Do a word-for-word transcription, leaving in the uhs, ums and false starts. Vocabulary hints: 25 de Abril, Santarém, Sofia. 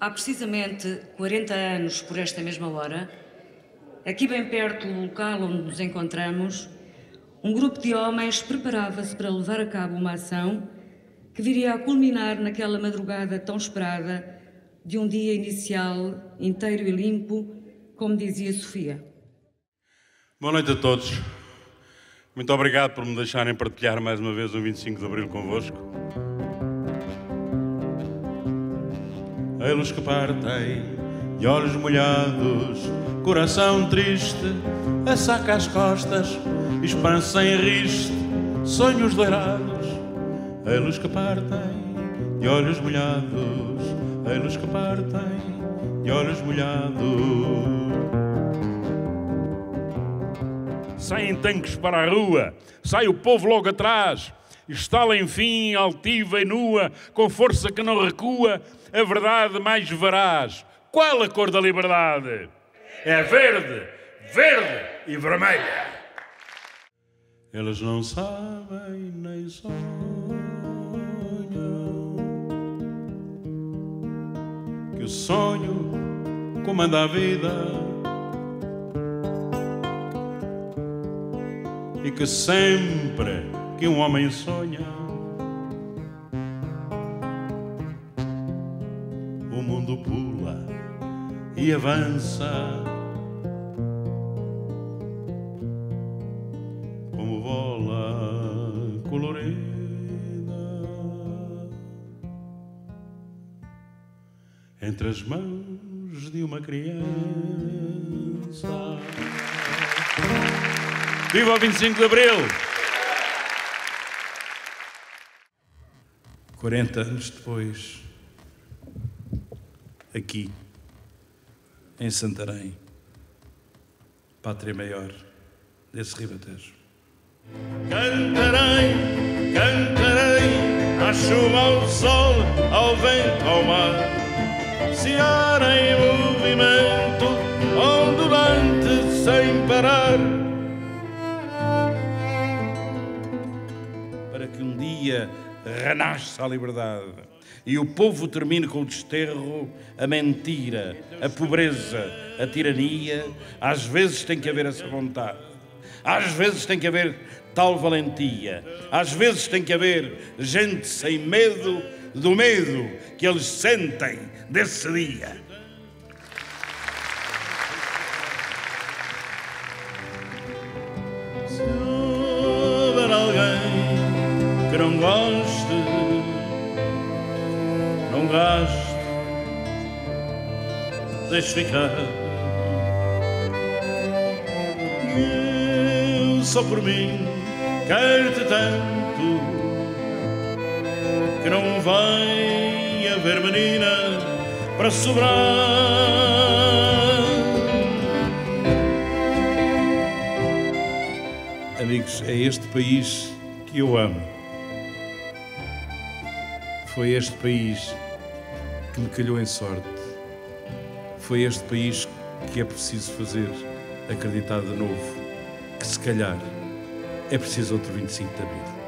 Há precisamente quarenta anos por esta mesma hora, aqui bem perto do local onde nos encontramos, um grupo de homens preparava-se para levar a cabo uma ação que viria a culminar naquela madrugada tão esperada de um dia inicial, inteiro e limpo, como dizia Sofia. Boa noite a todos. Muito obrigado por me deixarem partilhar mais uma vez o vinte e cinco de Abril convosco. A luz que partem e olhos molhados, coração triste, a saca às costas, esperança em riste, sonhos doirados. A luz que partem e olhos molhados, a luz que partem e olhos molhados. Saem tanques para a rua, sai o povo logo atrás, estala enfim, altiva e nua, com força que não recua, a verdade mais veraz. Qual a cor da liberdade? É verde, verde e vermelha. Elas não sabem nem sonham que o sonho comanda a vida, e que sempre que um homem sonha, o mundo pula e avança como bola colorida entre as mãos de uma criança. Viva o vinte e cinco de Abril! quarenta anos depois, aqui, em Santarém, pátria maior desse ribatejo. Cantarei, cantarei, à chuva, ao sol, ao vento, ao mar, seara em movimento, ondulante, sem parar. Para que um dia renasça a liberdade e o povo termine com o desterro, a mentira, a pobreza, a tirania. Às vezes tem que haver essa vontade, às vezes tem que haver tal valentia, às vezes tem que haver gente sem medo do medo que eles sentem desse dia. Se houver alguém que não goste, não gaste, deixe ficar. Eu só por mim quero-te tanto que não vai haver menina para sobrar. Amigos, é este país que eu amo. Foi este país que me calhou em sorte. Foi este país que é preciso fazer acreditar de novo que, se calhar, é preciso outro vinte e cinco de Abril.